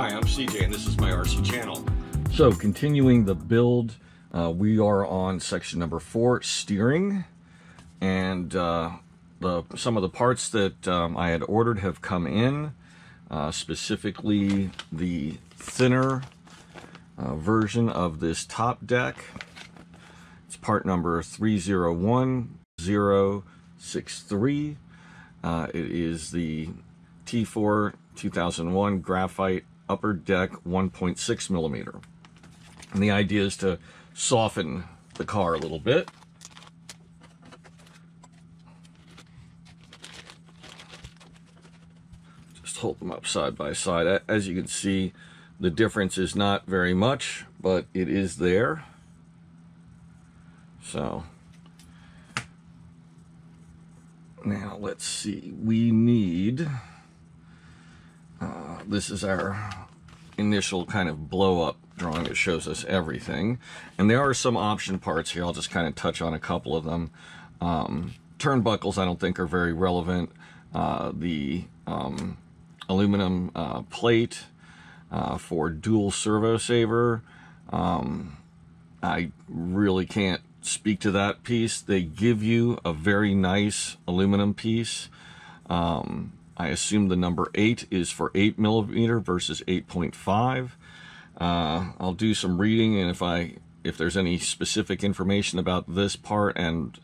Hi, I'm CJ and this is My RC Channel. So continuing the build, we are on section number 4, steering. And some of the parts that I had ordered have come in, specifically the thinner version of this top deck. It's part number 301063. It is the T4 2001 Graphite upper deck 1.6mm. And the idea is to soften the car a little bit. Just hold them up side by side. As you can see, the difference is not very much, but it is there. So now let's see, we need, this is our initial kind of blow-up drawing that shows us everything. And there are some option parts here. I'll just kind of touch on a couple of them. Turnbuckles I don't think are very relevant. The aluminum plate for dual servo saver. I really can't speak to that piece. They give you a very nice aluminum piece. I assume the number 8 is for 8mm versus 8.5. I'll do some reading, and if there's any specific information about this part and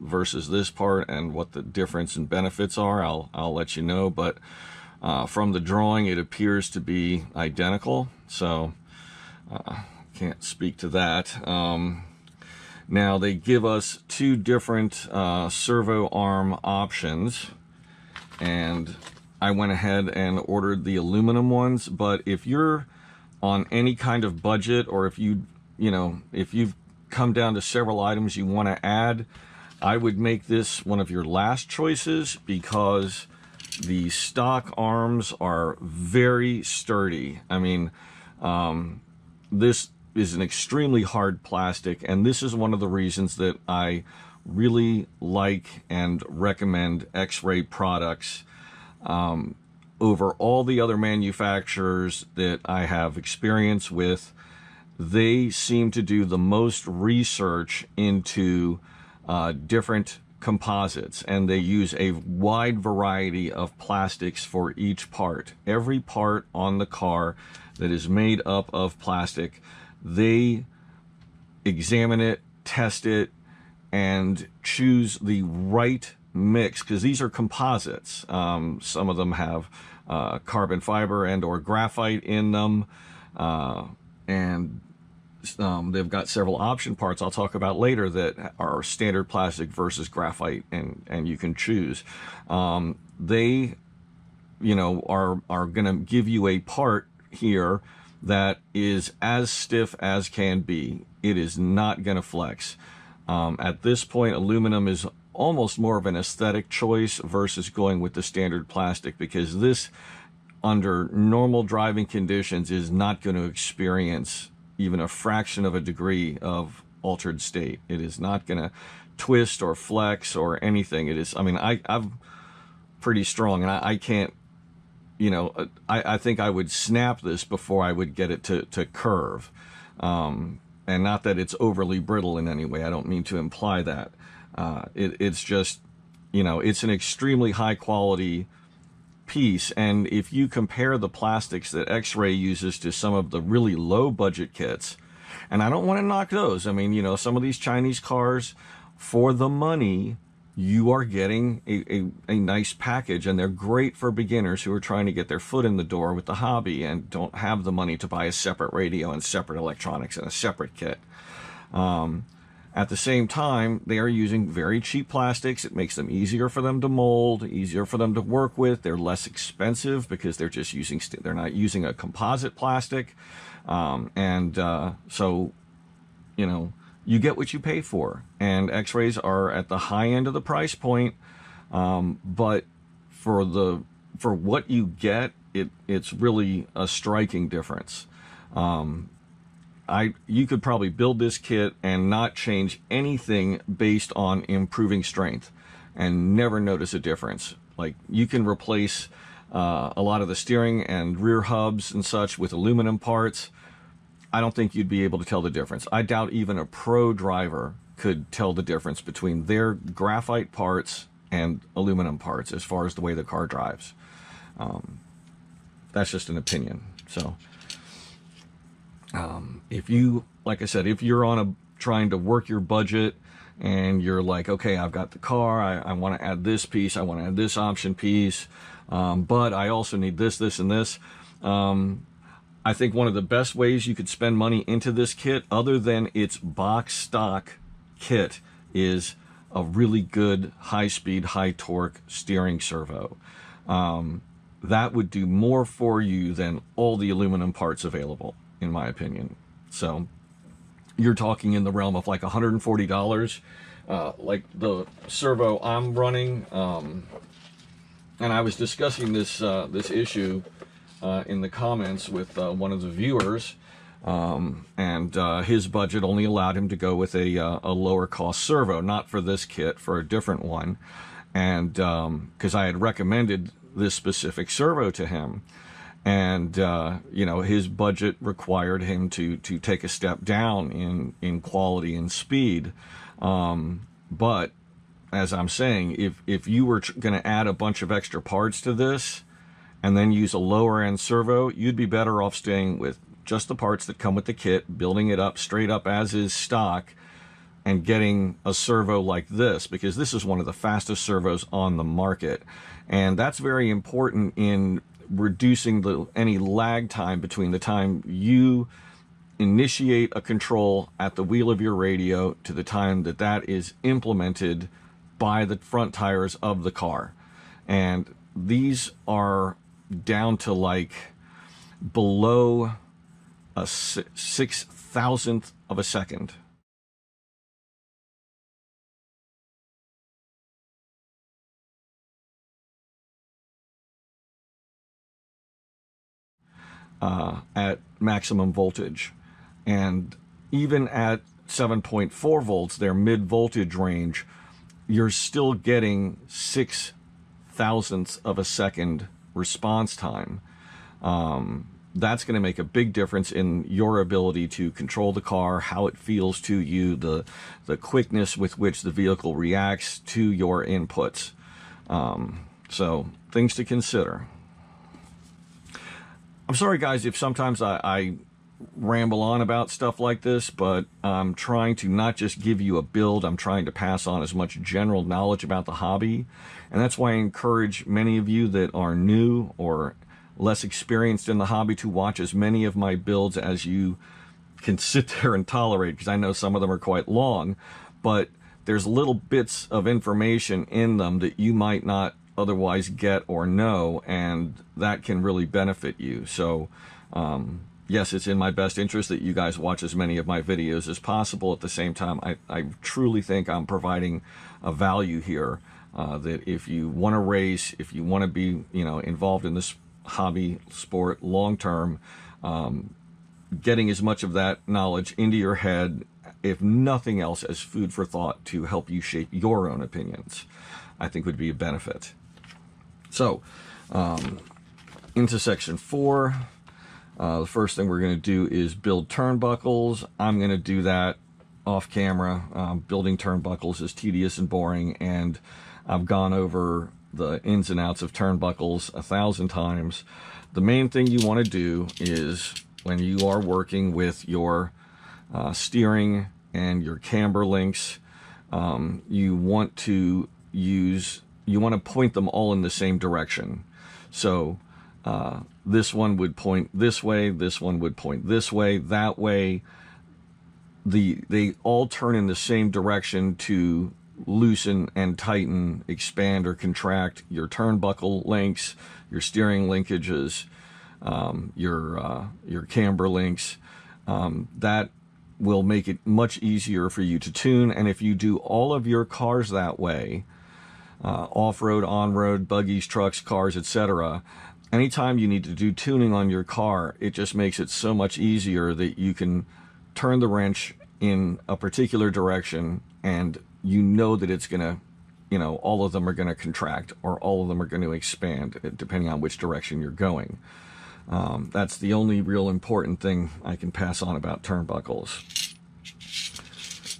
versus this part and what the difference and benefits are, I'll let you know. But from the drawing, it appears to be identical, so can't speak to that. Now they give us 2 different servo arm options. And I went ahead and ordered the aluminum ones, but if you're on any kind of budget, or if you've come down to several items you want to add, I would make this one of your last choices, because the stock arms are very sturdy. I mean, this is an extremely hard plastic, and this is one of the reasons that I really like and recommend XRAY products over all the other manufacturers that I have experience with. They seem to do the most research into different composites, and they use a wide variety of plastics for each part. Every part on the car that is made up of plastic, they examine it, test it, and choose the right mix, because these are composites. Some of them have carbon fiber and or graphite in them, and they've got several option parts I'll talk about later that are standard plastic versus graphite, and you can choose. They, you know, are going to give you a part here that is as stiff as can be. It is not going to flex. At this point, aluminum is almost more of an aesthetic choice versus going with the standard plastic, because this, under normal driving conditions, is not going to experience even a fraction of a degree of altered state. It is not going to twist or flex or anything. It is, I mean, I'm pretty strong, and I can't, you know, I think I would snap this before I would get it to curve. And not that it's overly brittle in any way. I don't mean to imply that. It's just, you know, it's an extremely high quality piece. And if you compare the plastics that X-Ray uses to some of the really low budget kits, and I don't want to knock those. I mean, you know, some of these Chinese cars, for the money, you are getting a nice package, and they're great for beginners who are trying to get their foot in the door with the hobby and don't have the money to buy a separate radio and separate electronics and a separate kit. At the same time, they are using very cheap plastics. It makes them easier for them to mold, easier for them to work with. They're less expensive because they're just using, they're not using a composite plastic. So, you know, you get what you pay for, and X-Rays are at the high end of the price point, but for what you get, it's really a striking difference. You could probably build this kit and not change anything based on improving strength and never notice a difference. Like, you can replace a lot of the steering and rear hubs and such with aluminum parts, I don't think you'd be able to tell the difference. I doubt even a pro driver could tell the difference between their graphite parts and aluminum parts as far as the way the car drives. That's just an opinion. So if you, like I said, if you're on trying to work your budget and you're like, okay, I've got the car, I want to add this piece, I want to add this option piece, but I also need this, this, and this. I think one of the best ways you could spend money into this kit, other than its box stock kit, is a really good high-speed, high-torque steering servo. That would do more for you than all the aluminum parts available, in my opinion. So you're talking in the realm of like $140, like the servo I'm running. And I was discussing this, this issue in the comments with one of the viewers, and his budget only allowed him to go with a lower cost servo, not for this kit, for a different one. And because I had recommended this specific servo to him, and you know, his budget required him to take a step down in quality and speed. But as I'm saying, if you were going to add a bunch of extra parts to this and then use a lower end servo, you'd be better off staying with just the parts that come with the kit, building it up straight up as is stock, and getting a servo like this, because this is one of the fastest servos on the market. And that's very important in reducing any lag time between the time you initiate a control at the wheel of your radio to the time that that is implemented by the front tires of the car. And these are down to like below a 6,000th of a second. At maximum voltage, and even at 7.4 volts, their mid voltage range, you're still getting 6,000ths of a second response time. That's going to make a big difference in your ability to control the car, how it feels to you, the quickness with which the vehicle reacts to your inputs. So things to consider. I'm sorry, guys, if sometimes I ramble on about stuff like this, but I'm trying to not just give you a build. I'm trying to pass on as much general knowledge about the hobby. And that's why I encourage many of you that are new or less experienced in the hobby to watch as many of my builds as you can sit there and tolerate, because I know some of them are quite long, but there's little bits of information in them that you might not otherwise get or know, and that can really benefit you. So yes, it's in my best interest that you guys watch as many of my videos as possible. At the same time, I truly think I'm providing a value here, that if you want to race, if you want to be, you know, involved in this hobby sport long term, getting as much of that knowledge into your head, if nothing else as food for thought to help you shape your own opinions, I think would be a benefit. So, into section 4, the first thing we're going to do is build turnbuckles. I'm going to do that off camera. Building turnbuckles is tedious and boring, and I've gone over the ins and outs of turnbuckles 1,000 times. The main thing you want to do is, when you are working with your steering and your camber links, you want to point them all in the same direction. So this one would point this way, this one would point this way, that way. They all turn in the same direction to loosen and tighten, expand or contract your turnbuckle links, your steering linkages, your camber links. That will make it much easier for you to tune. And if you do all of your cars that way, off-road, on-road, buggies, trucks, cars, etc., anytime you need to do tuning on your car, it just makes it so much easier that you can turn the wrench in a particular direction and you know that it's going to you know, all of them are going to contract or all of them are going to expand depending on which direction you're going. That's the only real important thing I can pass on about turnbuckles.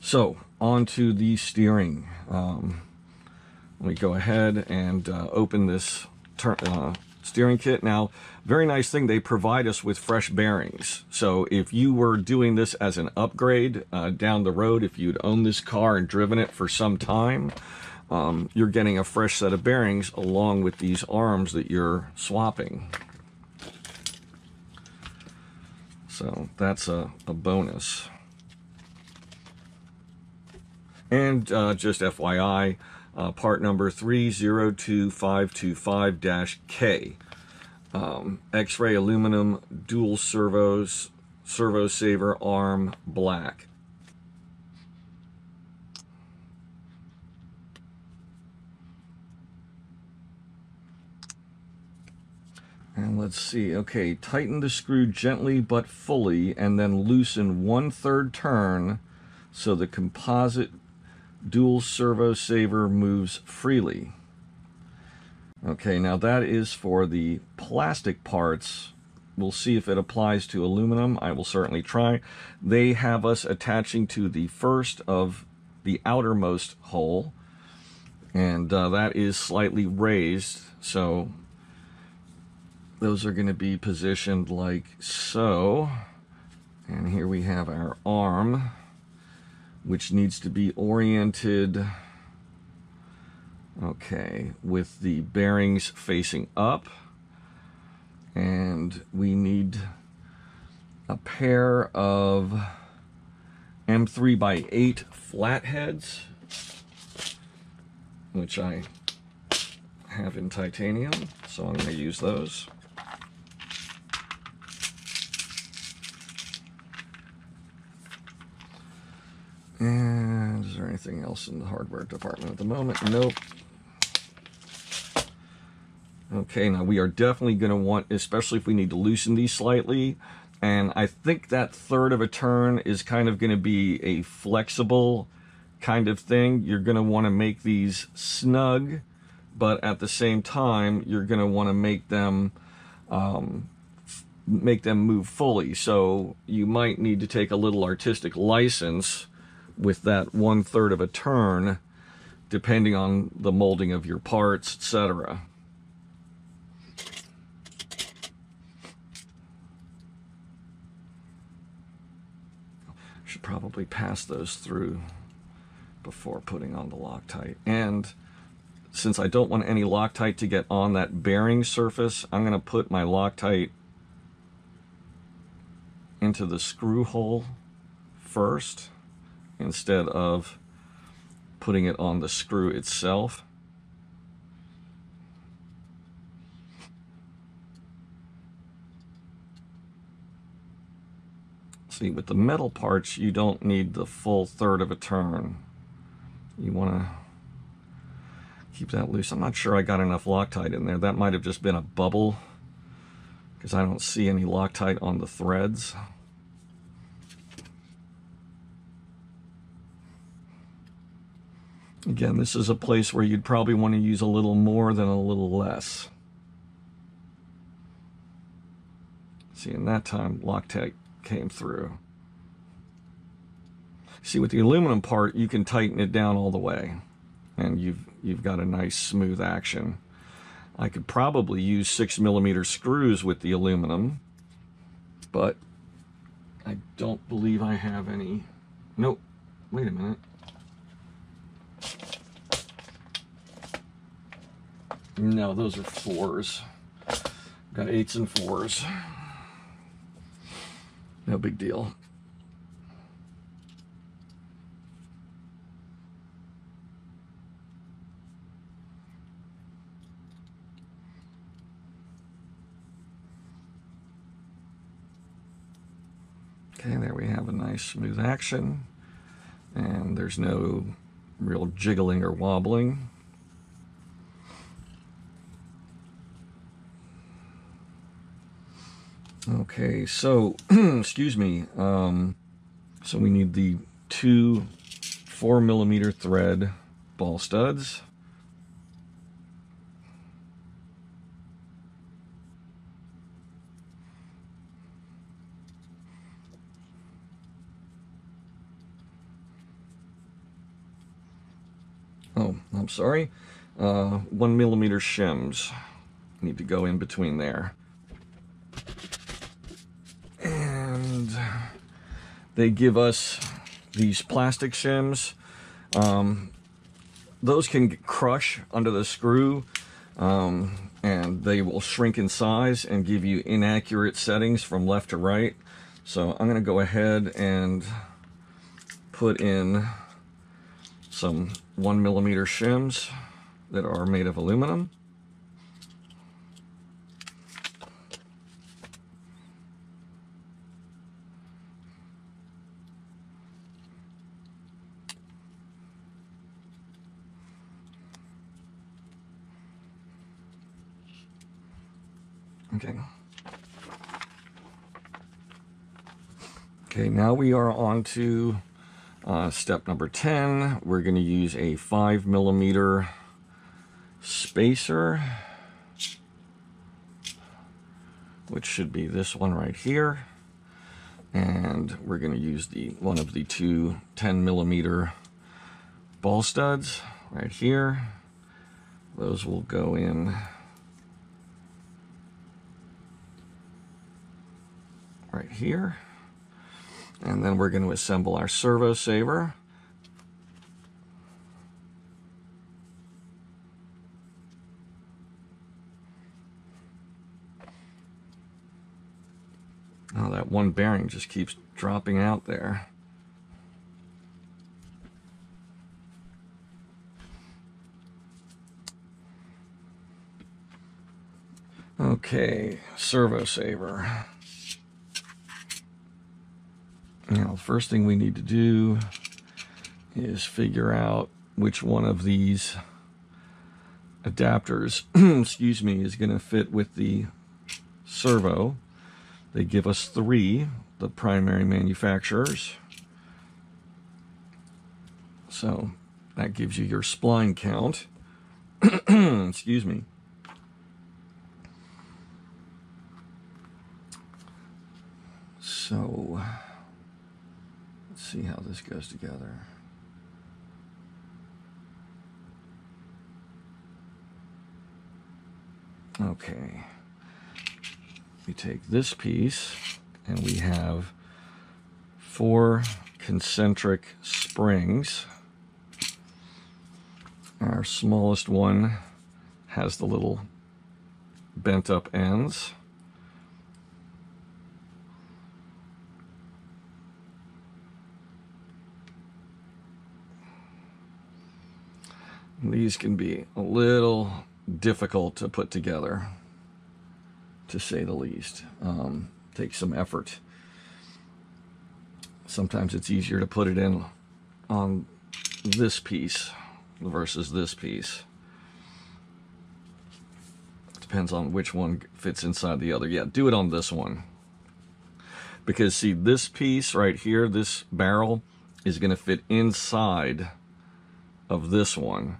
So on to the steering. Let me go ahead and open this steering kit. Now, very nice thing, they provide us with fresh bearings. So if you were doing this as an upgrade down the road, if you'd owned this car and driven it for some time, you're getting a fresh set of bearings along with these arms that you're swapping. So that's a bonus. And just FYI, part number 302525-K. X-ray aluminum dual servos, servo saver arm black. And let's see, okay, tighten the screw gently but fully and then loosen 1/3 turn so the composite dual servo saver moves freely. Okay, now that is for the plastic parts. We'll see if it applies to aluminum. I will certainly try. They have us attaching to the first of the outermost hole, and that is slightly raised, so those are going to be positioned like so. And here we have our arm, which needs to be oriented, okay, with the bearings facing up, and we need a pair of M3x8 flatheads, which I have in titanium, so I'm going to use those. And is there anything else in the hardware department at the moment? Nope. Okay, now we are definitely going to want, especially if we need to loosen these slightly, and I think that 1/3 of a turn is kind of going to be a flexible kind of thing. You're going to want to make these snug, but at the same time, you're going to want to make them move fully. So you might need to take a little artistic license with that 1/3 of a turn, depending on the molding of your parts, etc. Should probably pass those through before putting on the Loctite. And since I don't want any Loctite to get on that bearing surface, I'm going to put my Loctite into the screw hole first, instead of putting it on the screw itself. See, with the metal parts, you don't need the full 1/3 of a turn. You want to keep that loose. I'm not sure I got enough Loctite in there. That might have just been a bubble, because I don't see any Loctite on the threads. Again, this is a place where you'd probably want to use a little more than a little less. See, in that time, Loctite came through. See, with the aluminum part, you can tighten it down all the way, and you've got a nice smooth action. I could probably use 6mm screws with the aluminum, but I don't believe I have any. Nope, wait a minute. No, those are 4s. Got 8s and 4s. No big deal. Okay, there we have a nice smooth action, and there's no real jiggling or wobbling. Okay, so, excuse me, so we need the two 4mm thread ball studs. I'm sorry, 1mm shims need to go in between there. And they give us these plastic shims. Those can crush under the screw, and they will shrink in size and give you inaccurate settings from left to right. So I'm going to go ahead and put in some 1mm shims that are made of aluminum. Okay, now we are on to step number 10. We're going to use a 5mm spacer, which should be this one right here, and we're going to use the one of the two 10mm ball studs right here. Those will go in right here, and then we're going to assemble our servo saver. Oh, that one bearing just keeps dropping out there. Okay, servo saver. Now, first thing we need to do is figure out which one of these adapters, excuse me, is going to fit with the servo. They give us three, the primary manufacturers. So that gives you your spline count. Excuse me. So see how this goes together. Okay, we take this piece and we have four concentric springs. Our smallest one has the little bent up ends. These can be a little difficult to put together, to say the least. Take some effort. Sometimes it's easier to put it in on this piece versus this piece. Depends on which one fits inside the other. Yeah, do it on this one. Because see, this piece right here, this barrel, is going to fit inside of this one.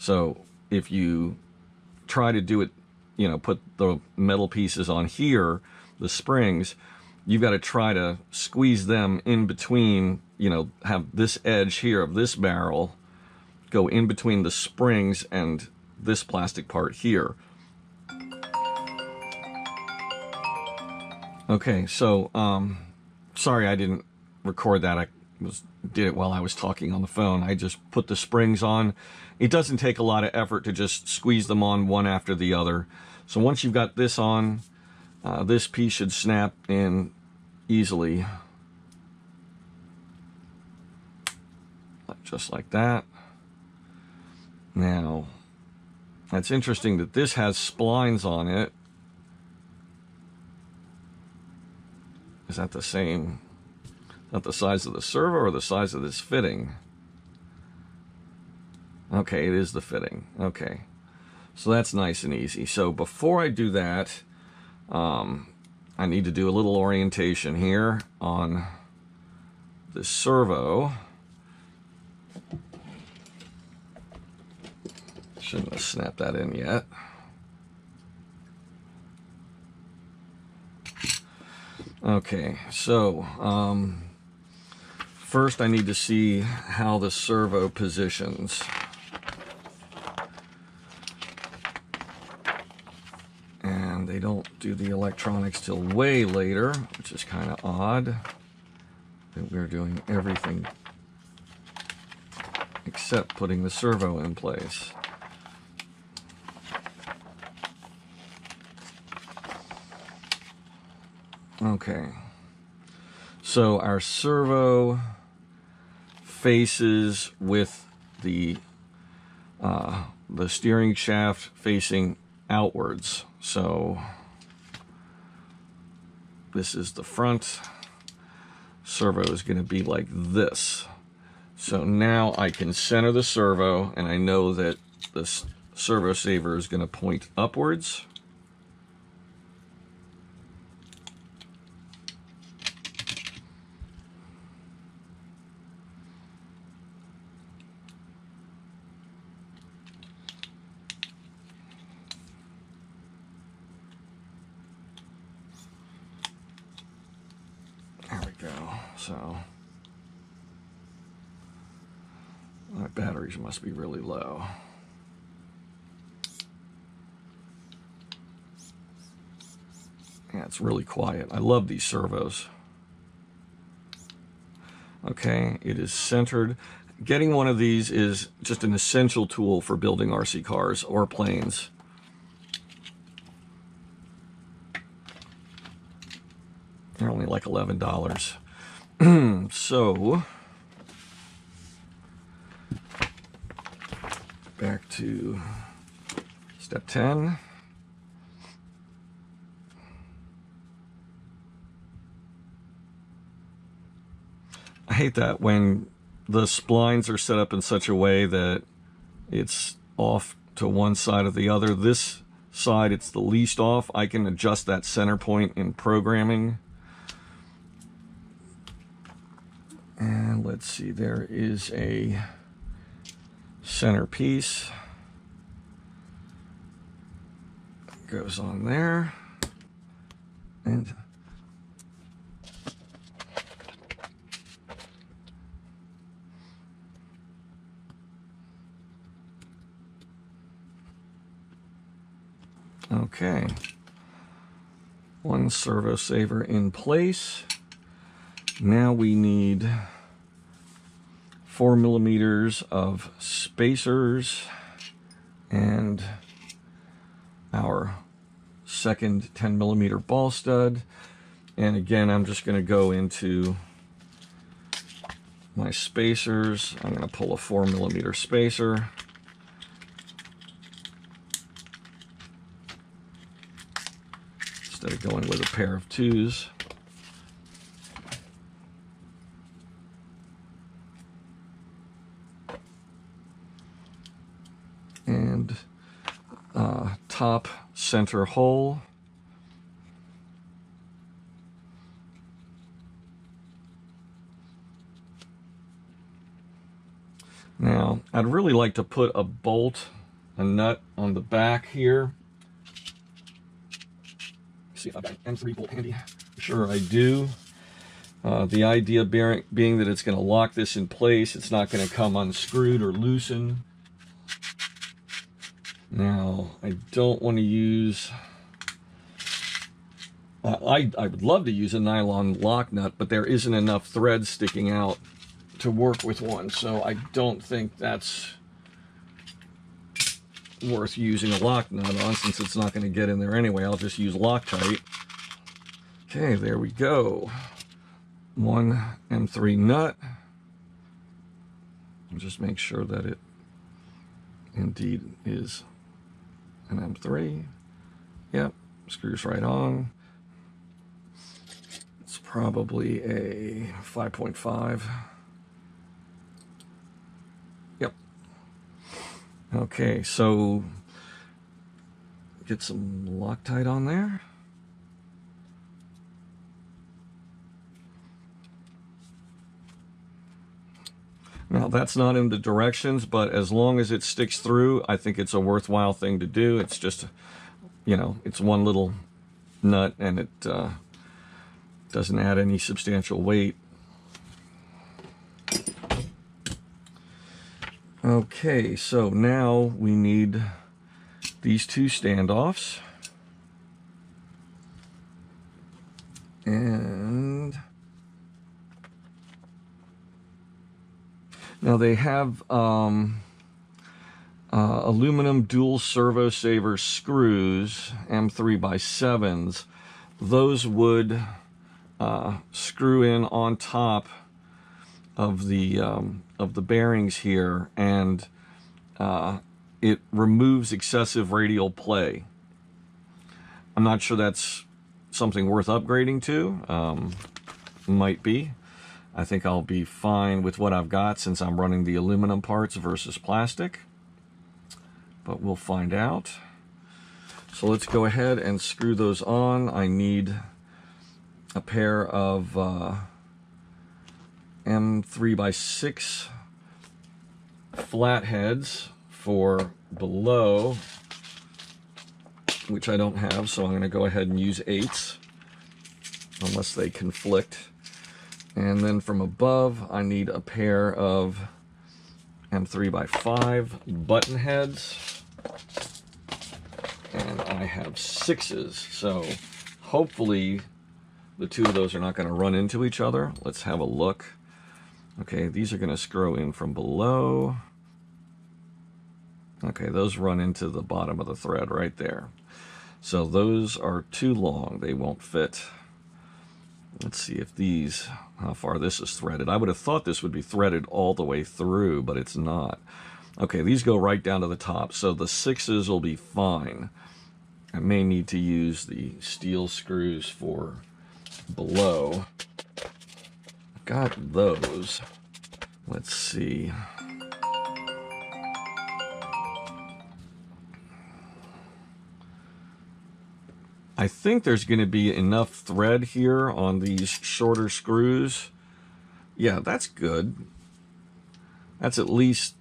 So if you try to do it, you know, put the metal pieces on here, the springs, you've got to try to squeeze them in between, you know, have this edge here of this barrel go in between the springs and this plastic part here. Okay, so sorry I didn't record that. I did it while I was talking on the phone. I just put the springs on. It doesn't take a lot of effort to just squeeze them on one after the other. So once you've got this on, this piece should snap in easily. Just like that. Now, that's interesting that this has splines on it. Is that the same? Not the size of the servo or the size of this fitting. Okay, it is the fitting. Okay, so that's nice and easy. So before I do that, I need to do a little orientation here on the servo. Shouldn't have snapped that in yet. Okay, so first, I need to see how the servo positions. do the electronics till way later, which is kind of odd that we're doing everything except putting the servo in place. Okay, so our servo faces with the steering shaft facing outwards. So this is the front. Servo is going to be like this. So now I can center the servo, and I know that this servo saver is going to point upwards. Must be really low. Yeah, it's really quiet. I love these servos. Okay, it is centered. Getting one of these is just an essential tool for building RC cars or planes. They're only like $11. So back to step 10. I hate that when the splines are set up in such a way that it's off to one side or the other. This side, it's the least off. I can adjust that center point in programming. And let's see, there is a centerpiece goes on there, and okay, one servo saver in place. Now we need 4mm of spacers and our second 10mm ball stud. And again, I'm just going to go into my spacers. I'm going to pull a 4mm spacer. Instead of going with a pair of twos. And top center hole. Now, I'd really like to put a bolt, a nut on the back here. See, I've got an M3 bolt handy. Sure, I do. The idea being that it's going to lock this in place. It's not going to come unscrewed or loosen. Now, I don't want to use, I would love to use a nylon lock nut, but there isn't enough thread sticking out to work with one, so I don't think that's worth using a lock nut on, since it's not going to get in there anyway. I'll just use Loctite. Okay, there we go. One M3 nut. I'll just make sure that it indeed is an M3. Yep, screws right on. It's probably a 5.5. Yep. Okay, so get some Loctite on there. Now, that's not in the directions, but as long as it sticks through, I think it's a worthwhile thing to do. It's just, you know, it's one little nut, and it doesn't add any substantial weight. Okay, so now we need these two standoffs. Now they have aluminum dual servo saver screws, M3x7s. Those would screw in on top of the bearings here, and it removes excessive radial play. I'm not sure that's something worth upgrading to. Might be. I think I'll be fine with what I've got since I'm running the aluminum parts versus plastic, but we'll find out. So let's go ahead and screw those on. I need a pair of M3x6 flatheads for below, which I don't have, so I'm going to go ahead and use 8s unless they conflict. And then from above, I need a pair of M3x5 button heads, and I have 6s, so hopefully the two of those are not going to run into each other. Let's have a look. Okay, these are going to screw in from below. Okay, those run into the bottom of the thread right there. So those are too long, they won't fit. Let's see if these, how far this is threaded. I would have thought this would be threaded all the way through, but it's not. Okay, these go right down to the top, so the 6s will be fine. I may need to use the steel screws for below. Got those. Let's see. I think there's going to be enough thread here on these shorter screws. Yeah, that's good. That's at least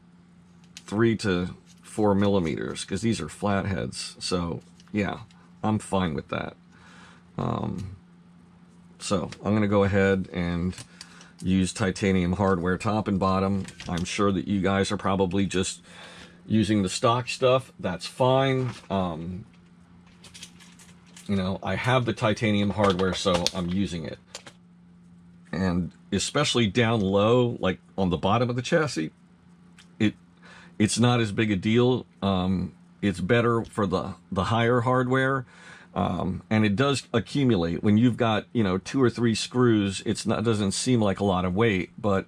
3 to 4 millimeters because these are flatheads. So yeah, I'm fine with that. So I'm going to go ahead and use titanium hardware top and bottom. I'm sure that you guys are probably just using the stock stuff. That's fine. You know, I have the titanium hardware, so I'm using it. And especially down low, like on the bottom of the chassis, it's not as big a deal. It's better for the higher hardware. And it does accumulate. When you've got, you know, 2 or 3 screws, it doesn't seem like a lot of weight. But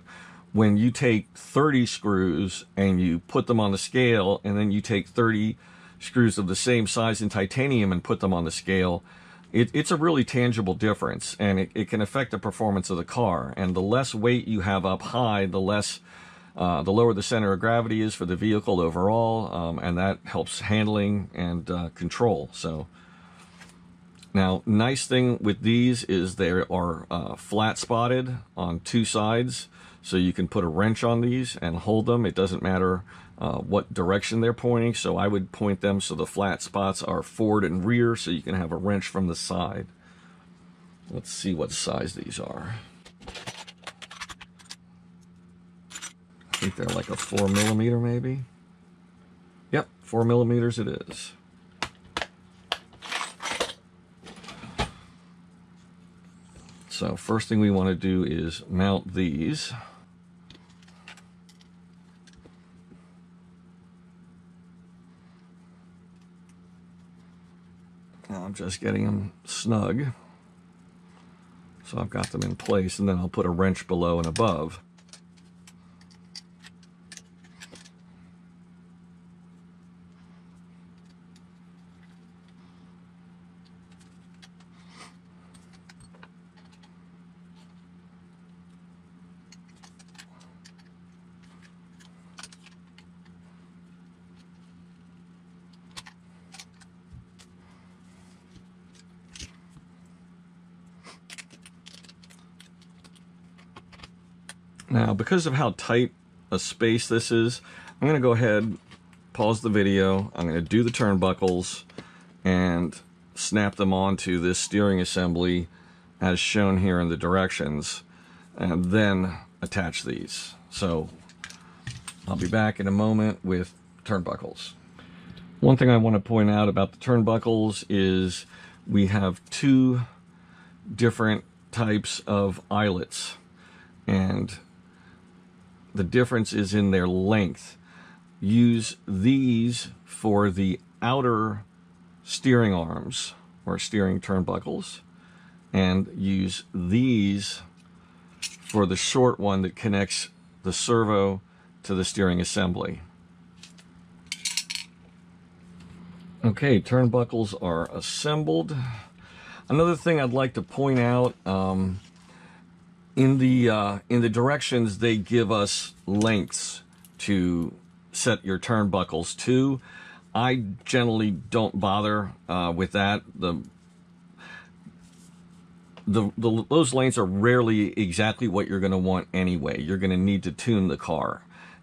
when you take 30 screws and you put them on the scale, and then you take 30 screws of the same size in titanium and put them on the scale, it's a really tangible difference, and it can affect the performance of the car. And the less weight you have up high, the lower the center of gravity is for the vehicle overall, and that helps handling and control. So now, nice thing with these is they are flat spotted on 2 sides, so you can put a wrench on these and hold them. It doesn't matter what direction they're pointing, so I would point them so the flat spots are forward and rear, so you can have a wrench from the side. Let's see what size these are. I think they're like a 4mm maybe. Yep, 4mm it is. So first thing we want to do is mount these. I'm just getting them snug, so I've got them in place, and then I'll put a wrench below and above. Now, because of how tight a space this is, I'm going to go ahead, pause the video, I'm going to do the turnbuckles and snap them onto this steering assembly as shown here in the directions, and then attach these. So I'll be back in a moment with turnbuckles. One thing I want to point out about the turnbuckles is we have 2 different types of eyelets, and The difference is in their length. Use these for the outer steering arms or steering turnbuckles, and use these for the short one that connects the servo to the steering assembly. Okay, turnbuckles are assembled. Another thing I'd like to point out, in the directions they give us lengths to set your turnbuckles to. I generally don't bother with that. Those lengths are rarely exactly what you're going to want anyway. You're going to need to tune the car,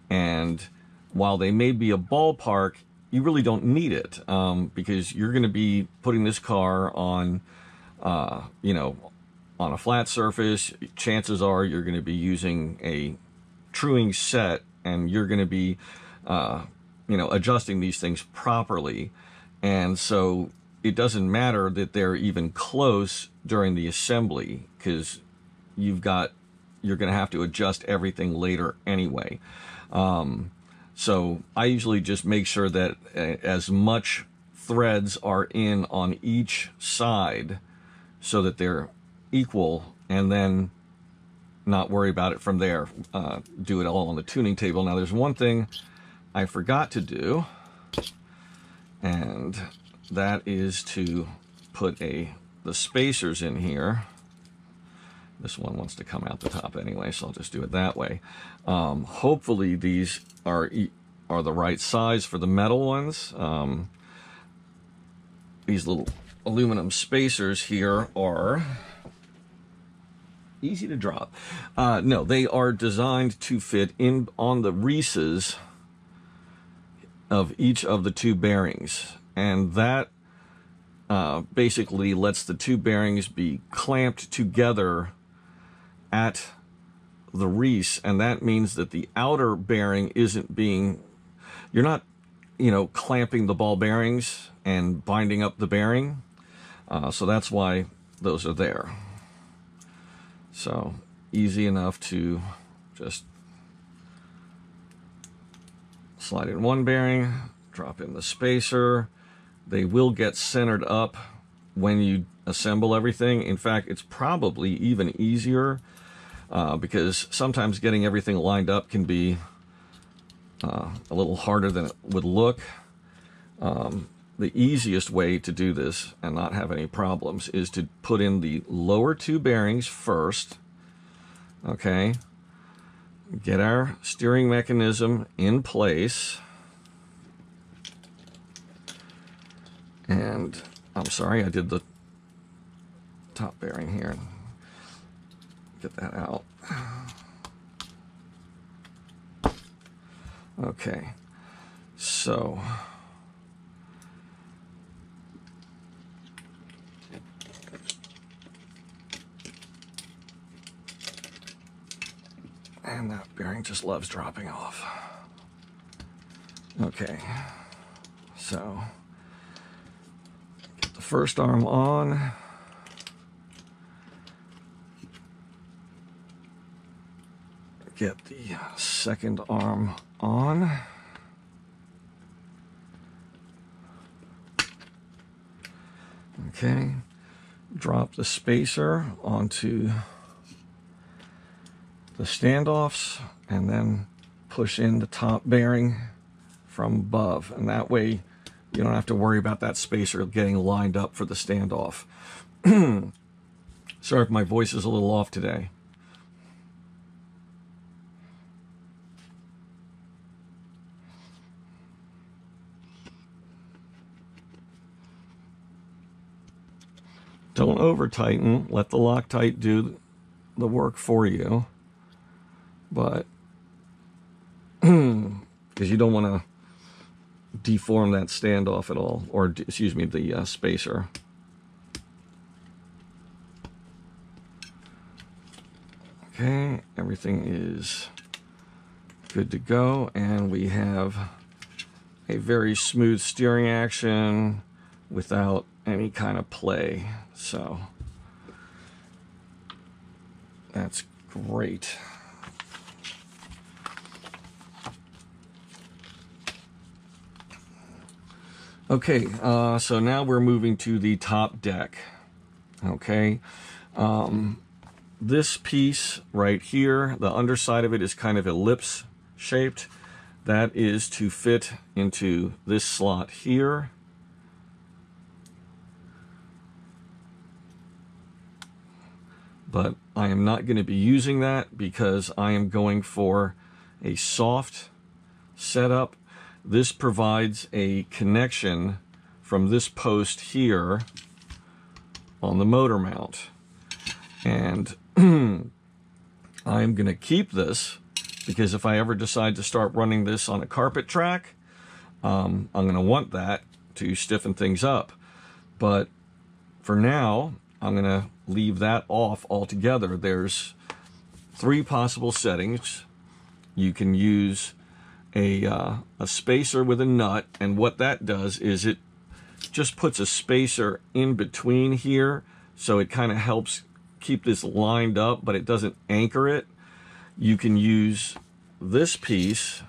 and while they may be a ballpark, you really don't need it because you're going to be putting this car on, you know, on a flat surface. Chances are you're going to be using a truing set, and you're going to be you know, adjusting these things properly, and so it doesn't matter that they're even close during the assembly because you're going to have to adjust everything later anyway. So I usually just make sure that as much threads are in on each side so that they're equal, and then not worry about it from there. Do it all on the tuning table. Now there's one thing I forgot to do, and that is to put the spacers in here. This one wants to come out the top anyway, so I'll just do it that way. Hopefully these are the right size for the metal ones. These little aluminum spacers here are easy to drop. No, they are designed to fit in on the recesses of each of the two bearings, and that basically lets the two bearings be clamped together at the recess, and that means that the outer bearing you're not, you know, clamping the ball bearings and binding up the bearing, so that's why those are there. So easy enough to just slide in one bearing, drop in the spacer. They will get centered up when you assemble everything. In fact, it's probably even easier because sometimes getting everything lined up can be a little harder than it would look. The easiest way to do this and not have any problems is to put in the lower two bearings first, okay? Get our steering mechanism in place. And I'm sorry, I did the top bearing here. Get that out. Okay, so and that bearing just loves dropping off. Okay, so get the first arm on. Get the second arm on. Okay, drop the spacer onto the standoffs, and then push in the top bearing from above, and that way you don't have to worry about that spacer getting lined up for the standoff. Sorry if my voice is a little off today. Don't over tighten, let the Loctite do the work for you. But because you don't want to deform that standoff at all, or excuse me, the spacer. Okay, everything is good to go, and we have a very smooth steering action without any kind of play, so that's great. Okay, so now we're moving to the top deck. Okay, this piece right here, the underside of it is kind of ellipse shaped. That is to fit into this slot here. But I am not going to be using that because I am going for a soft setup. This provides a connection from this post here on the motor mount. And I'm going to keep this because if I ever decide to start running this on a carpet track, I'm going to want that to stiffen things up. But for now, I'm going to leave that off altogether. There's three possible settings. You can use a spacer with a nut, and what that does is it just puts a spacer in between here, so it kind of helps keep this lined up, but it doesn't anchor it. You can use this piece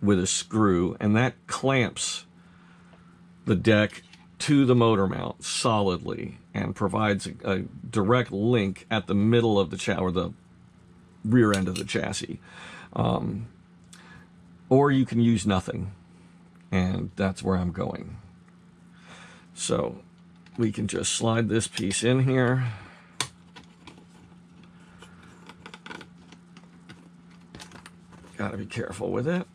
with a screw, and that clamps the deck to the motor mount solidly and provides a direct link at the middle of the chassis, or the rear end of the chassis. Or you can use nothing, and that's where I'm going. So we can just slide this piece in here. Gotta be careful with it.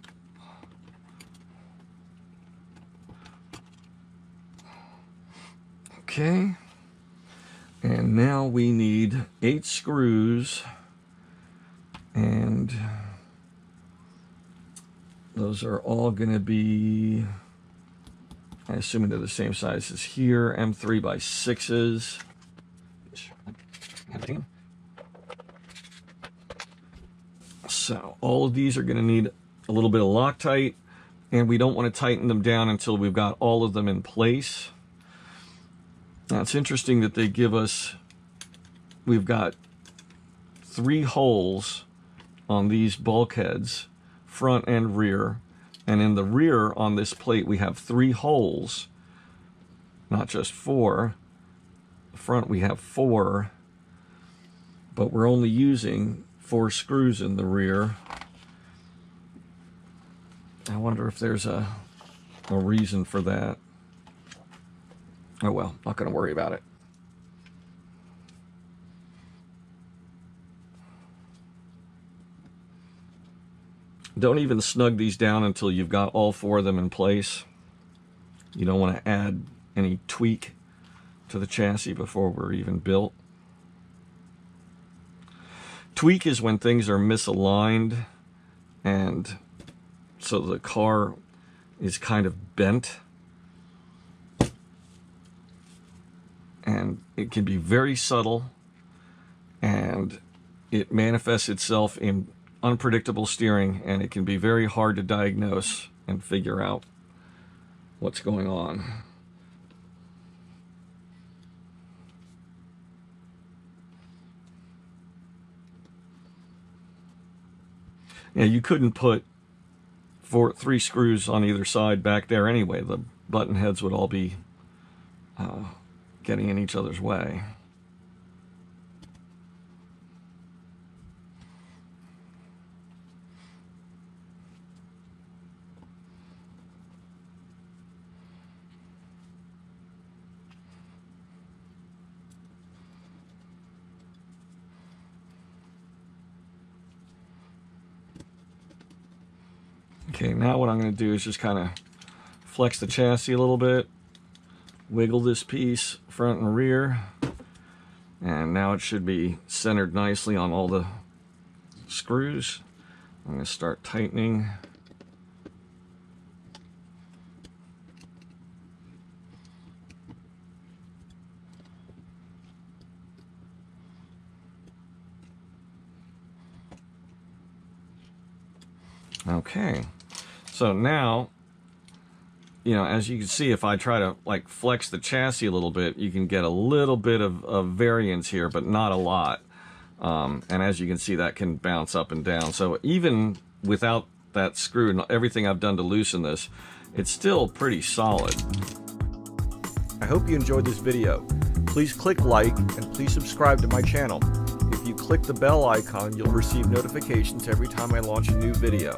Okay, and now we need 8 screws, and those are all going to be, I assume, they're the same size as here, M3x6s. So all of these are going to need a little bit of Loctite, and we don't want to tighten them down until we've got all of them in place. Now it's interesting that they give us, we've got 3 holes on these bulkheads, front and rear, and in the rear on this plate we have 3 holes, not just 4. The front we have 4, but we're only using 4 screws in the rear. I wonder if there's a reason for that. Oh well, not going to worry about it. Don't even snug these down until you've got all 4 of them in place. You don't want to add any tweak to the chassis before we're even built. Tweak is when things are misaligned, and so the car is kind of bent. And it can be very subtle, and it manifests itself in unpredictable steering, and it can be very hard to diagnose and figure out what's going on. Yeah, you couldn't put 3 screws on either side back there anyway. The button heads would all be getting in each other's way. Okay, now what I'm going to do is just kind of flex the chassis a little bit, wiggle this piece front and rear, and now it should be centered nicely on all the screws. I'm going to start tightening. Okay. So now, you know, as you can see, if I try to like flex the chassis a little bit, you can get a little bit of variance here, but not a lot. And as you can see, that can bounce up and down. So even without that screw and everything I've done to loosen this, it's still pretty solid. I hope you enjoyed this video. Please click like and please subscribe to my channel. If you click the bell icon, you'll receive notifications every time I launch a new video.